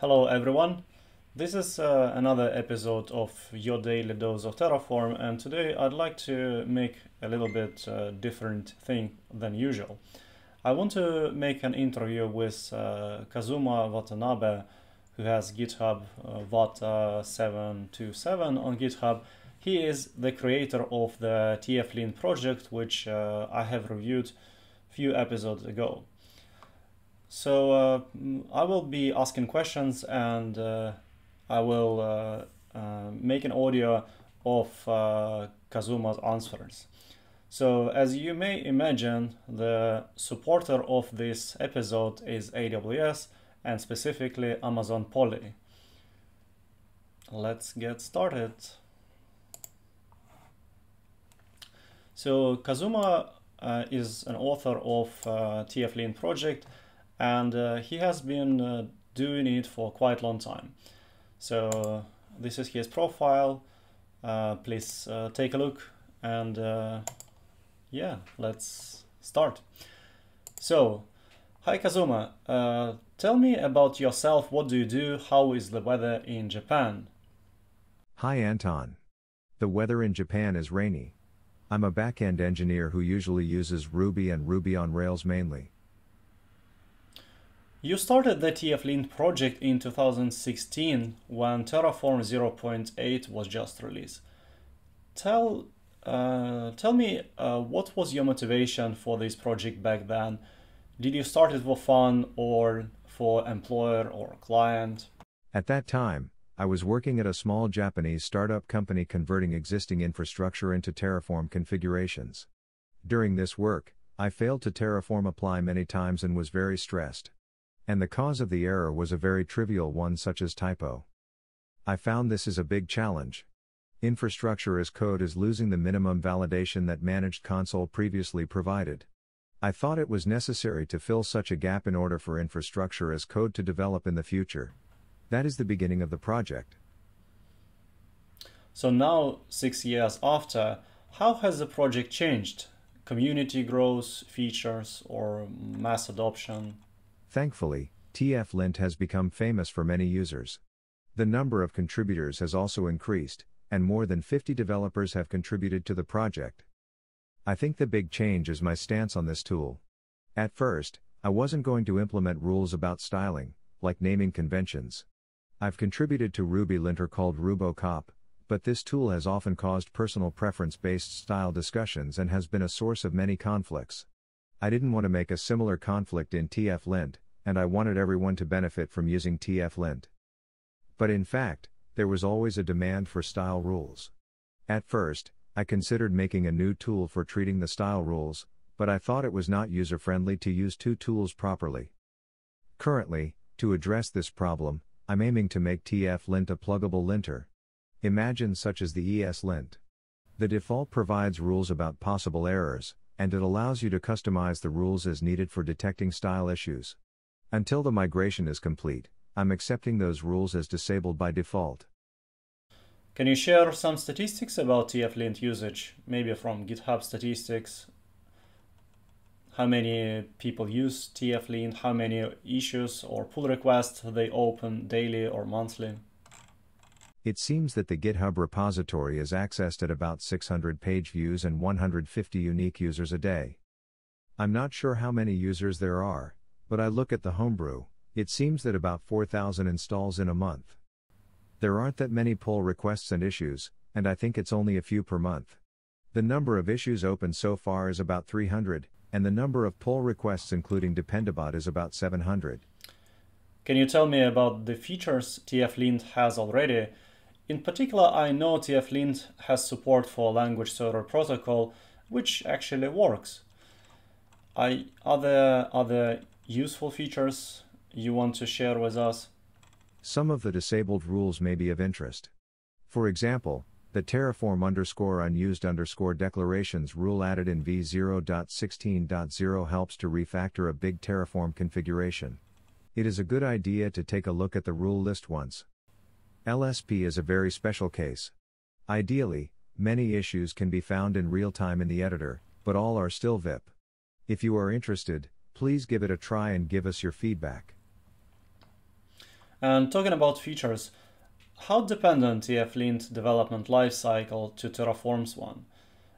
Hello everyone, this is another episode of Your Daily Dose of Terraform, and today I'd like to make a little bit different thing than usual. I want to make an interview with Kazuma Watanabe, who has GitHub wata727 on GitHub. He is the creator of the TFLint project, which I have reviewed a few episodes ago. So I will be asking questions, and I will make an audio of Kazuma's answers. So as you may imagine, the supporter of this episode is AWS, and specifically Amazon Polly. Let's get started. So Kazuma is an author of TFLint project, and he has been doing it for quite a long time. So this is his profile. Please take a look, and yeah, let's start. So, hi Kazuma, tell me about yourself. What do you do? How is the weather in Japan? Hi Anton. The weather in Japan is rainy. I'm a back-end engineer who usually uses Ruby and Ruby on Rails mainly. You started the TFLint project in 2016 when Terraform 0.8 was just released. Tell me, what was your motivation for this project back then? Did you start it for fun or for employer or client? At that time, I was working at a small Japanese startup company converting existing infrastructure into Terraform configurations. During this work, I failed to Terraform apply many times and was very stressed. And the cause of the error was a very trivial one, such as typo. I found this is a big challenge. Infrastructure as code is losing the minimum validation that managed console previously provided. I thought it was necessary to fill such a gap in order for infrastructure as code to develop in the future. That is the beginning of the project. So now, 6 years after, how has the project changed? Community growth, features, or mass adoption? Thankfully, TFLint has become famous for many users. The number of contributors has also increased, and more than 50 developers have contributed to the project. I think the big change is my stance on this tool. At first, I wasn't going to implement rules about styling, like naming conventions. I've contributed to RubyLint, or called RuboCop, but this tool has often caused personal preference-based style discussions and has been a source of many conflicts. I didn't want to make a similar conflict in TFLint, and I wanted everyone to benefit from using TFLint. But in fact, there was always a demand for style rules. At first, I considered making a new tool for treating the style rules, but I thought it was not user-friendly to use two tools properly. Currently, to address this problem, I'm aiming to make TFLint a pluggable linter. Imagine such as the ESLint. The default provides rules about possible errors, and it allows you to customize the rules as needed for detecting style issues. Until the migration is complete, I'm accepting those rules as disabled by default. Can you share some statistics about TFLint usage, maybe from GitHub statistics? How many people use TFLint, how many issues or pull requests they open daily or monthly? It seems that the GitHub repository is accessed at about 600 page views and 150 unique users a day. I'm not sure how many users there are, but I look at the homebrew, it seems that about 4,000 installs in a month. There aren't that many pull requests and issues, and I think it's only a few per month. The number of issues open so far is about 300, and the number of pull requests including Dependabot is about 700. Can you tell me about the features TFLint has already? In particular, I know TFLint has support for Language Service Protocol, which actually works. Are there other useful features you want to share with us? Some of the disabled rules may be of interest. For example, the Terraform _unused_ declarations rule added in v0.16.0 helps to refactor a big Terraform configuration. It is a good idea to take a look at the rule list once. LSP is a very special case. Ideally, many issues can be found in real time in the editor, but all are still VIP. If you are interested, please give it a try and give us your feedback. And talking about features, how dependent TFLint development lifecycle to Terraform's one?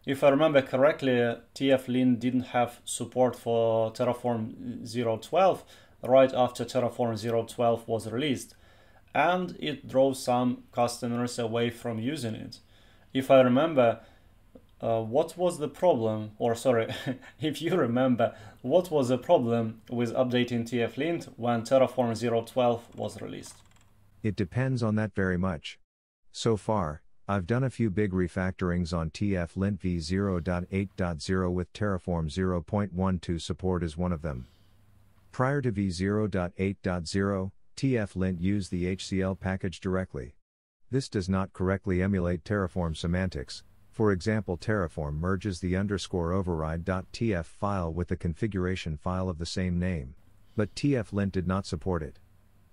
If I remember correctly, TFLint didn't have support for Terraform 0.12 right after Terraform 0.12 was released, and it drove some customers away from using it. If I remember, what was the problem, or sorry, if you remember, what was the problem with updating TFLint when Terraform 0.12 was released? It depends on that very much. So far, I've done a few big refactorings on TFLint v0.8.0 with Terraform 0.12 support as one of them. Prior to v0.8.0, TFLint used the HCL package directly. This does not correctly emulate Terraform semantics. For example, Terraform merges the _override.tf file with the configuration file of the same name, but TFLint did not support it.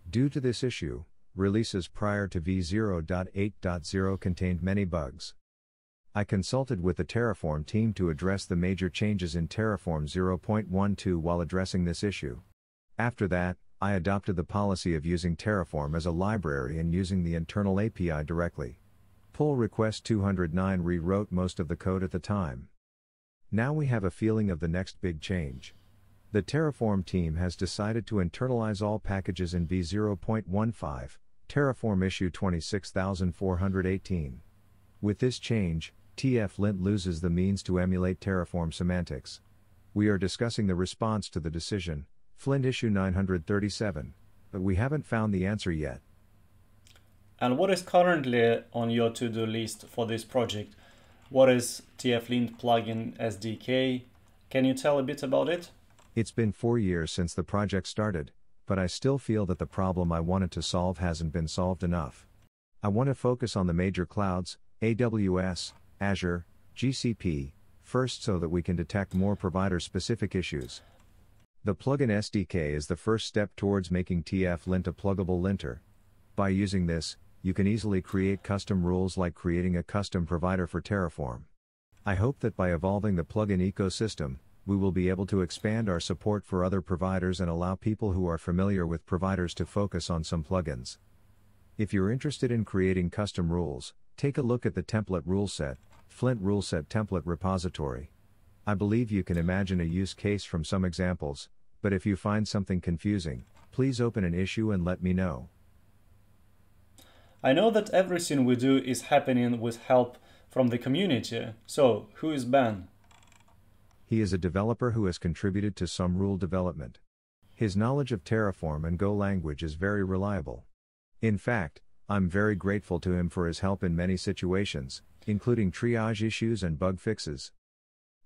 Due to this issue, releases prior to v0.8.0 contained many bugs. I consulted with the Terraform team to address the major changes in Terraform 0.12 while addressing this issue. After that, I adopted the policy of using Terraform as a library and using the internal API directly. Pull request 209 rewrote most of the code at the time. Now we have a feeling of the next big change. The Terraform team has decided to internalize all packages in v0.15, Terraform issue 26418. With this change, TFLint loses the means to emulate Terraform semantics. We are discussing the response to the decision, Flint issue 937, but we haven't found the answer yet. And what is currently on your to-do list for this project? What is TFLint plugin SDK? Can you tell a bit about it? It's been 4 years since the project started, but I still feel that the problem I wanted to solve hasn't been solved enough. I want to focus on the major clouds, AWS, Azure, GCP, first so that we can detect more provider-specific issues. The plugin SDK is the first step towards making TFLint a pluggable linter. By using this, you can easily create custom rules like creating a custom provider for Terraform. I hope that by evolving the plugin ecosystem, we will be able to expand our support for other providers and allow people who are familiar with providers to focus on some plugins. If you're interested in creating custom rules, take a look at the template ruleset, Flint Ruleset Template Repository. I believe you can imagine a use case from some examples, but if you find something confusing, please open an issue and let me know. I know that everything we do is happening with help from the community. So, who is Ben? He is a developer who has contributed to some rule development. His knowledge of Terraform and Go language is very reliable. In fact, I'm very grateful to him for his help in many situations, including triage issues and bug fixes.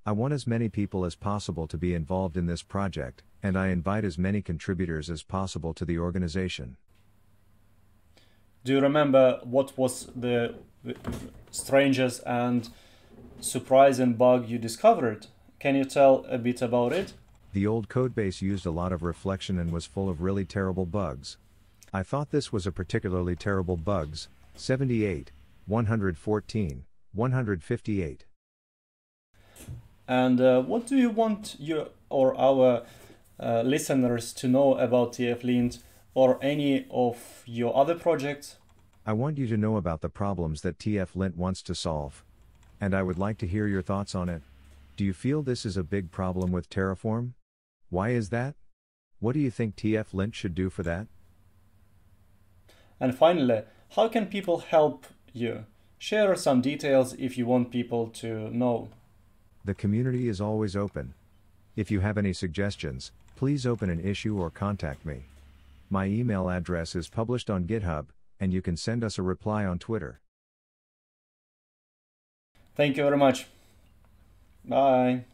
I want as many people as possible to be involved in this project, and I invite as many contributors as possible to the organization. Do you remember what was the strangest and surprising bug you discovered? Can you tell a bit about it? The old codebase used a lot of reflection and was full of really terrible bugs. I thought this was a particularly terrible bugs, 78, 114, 158. And what do you want you or our listeners to know about TFLint? Or any of your other projects? I want you to know about the problems that TFLint wants to solve. And I would like to hear your thoughts on it. Do you feel this is a big problem with Terraform? Why is that? What do you think TFLint should do for that? And finally, how can people help you? Share some details if you want people to know. The community is always open. If you have any suggestions, please open an issue or contact me. My email address is published on GitHub, and you can send us a reply on Twitter. Thank you very much. Bye.